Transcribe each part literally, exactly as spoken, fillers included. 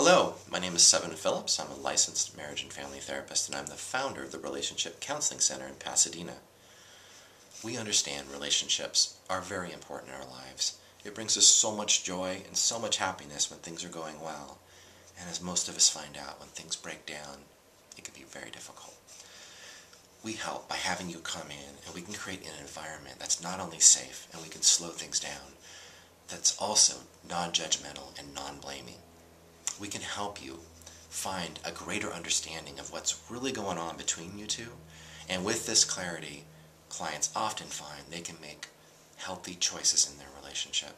Hello, my name is Sevin Phillips. I'm a licensed marriage and family therapist, and I'm the founder of the Relationship Counseling Center in Pasadena. We understand relationships are very important in our lives. It brings us so much joy and so much happiness when things are going well. And as most of us find out, when things break down, it can be very difficult. We help by having you come in, and we can create an environment that's not only safe, and we can slow things down, that's also non-judgmental and non-blaming. We can help you find a greater understanding of what's really going on between you two, and with this clarity, clients often find they can make healthy choices in their relationship.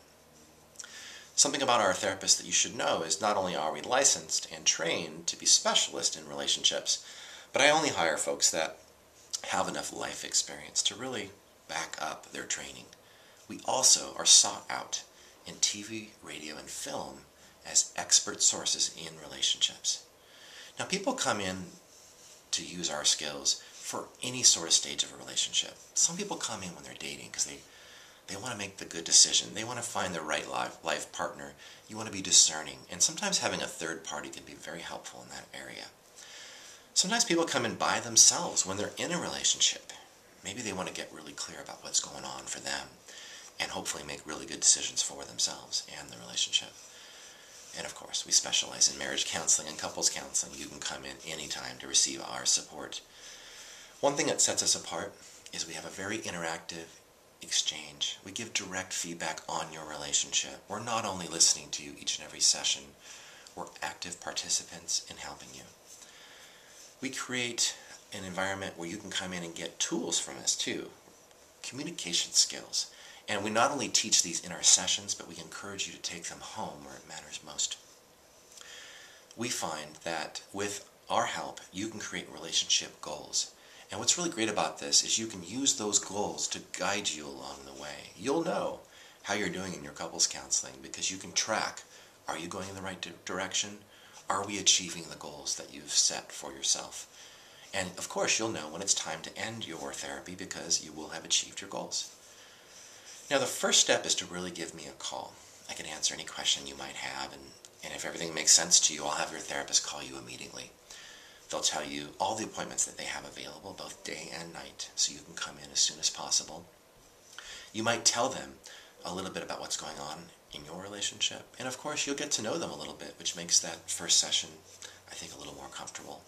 Something about our therapist that you should know is not only are we licensed and trained to be specialists in relationships, but I only hire folks that have enough life experience to really back up their training. We also are sought out in T V, radio, and film as expert sources in relationships. Now, people come in to use our skills for any sort of stage of a relationship. Some people come in when they're dating because they, they want to make the good decision. They want to find the right life, life partner. You want to be discerning. And sometimes having a third party can be very helpful in that area. Sometimes people come in by themselves when they're in a relationship. Maybe they want to get really clear about what's going on for them and hopefully make really good decisions for themselves and the relationship. And of course, we specialize in marriage counseling and couples counseling. You can come in anytime to receive our support. One thing that sets us apart is we have a very interactive exchange. We give direct feedback on your relationship. We're not only listening to you each and every session, we're active participants in helping you. We create an environment where you can come in and get tools from us too, communication skills. And we not only teach these in our sessions, but we encourage you to take them home where it matters most. We find that with our help, you can create relationship goals. And what's really great about this is you can use those goals to guide you along the way. You'll know how you're doing in your couples counseling because you can track, are you going in the right direction? Are we achieving the goals that you've set for yourself? And of course, you'll know when it's time to end your therapy because you will have achieved your goals. Now, the first step is to really give me a call. I can answer any question you might have, and, and if everything makes sense to you, I'll have your therapist call you immediately. They'll tell you all the appointments that they have available, both day and night, so you can come in as soon as possible. You might tell them a little bit about what's going on in your relationship, and of course, you'll get to know them a little bit, which makes that first session, I think, a little more comfortable.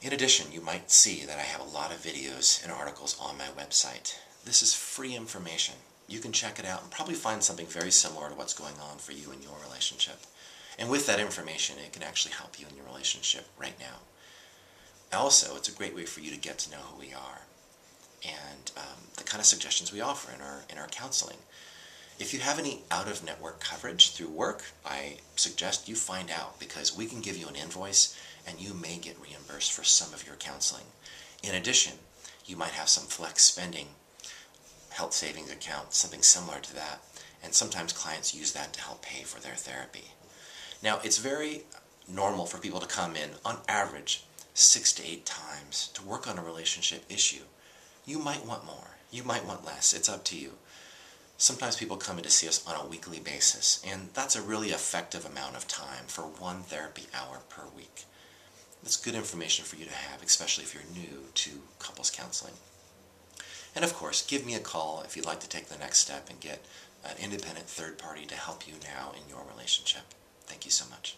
In addition, you might see that I have a lot of videos and articles on my website. This is free information. You can check it out and probably find something very similar to what's going on for you in your relationship. And with that information, it can actually help you in your relationship right now. Also, it's a great way for you to get to know who we are and um, the kind of suggestions we offer in our, in our counseling. If you have any out-of-network coverage through work, I suggest you find out because we can give you an invoice and you may get reimbursed for some of your counseling. In addition, you might have some flex spending, health savings account, something similar to that, and sometimes clients use that to help pay for their therapy. Now, it's very normal for people to come in, on average, six to eight times to work on a relationship issue. You might want more, you might want less, it's up to you. Sometimes people come in to see us on a weekly basis, and that's a really effective amount of time for one therapy hour per week. That's good information for you to have, especially if you're new to couples counseling. And of course, give me a call if you'd like to take the next step and get an independent third party to help you now in your relationship. Thank you so much.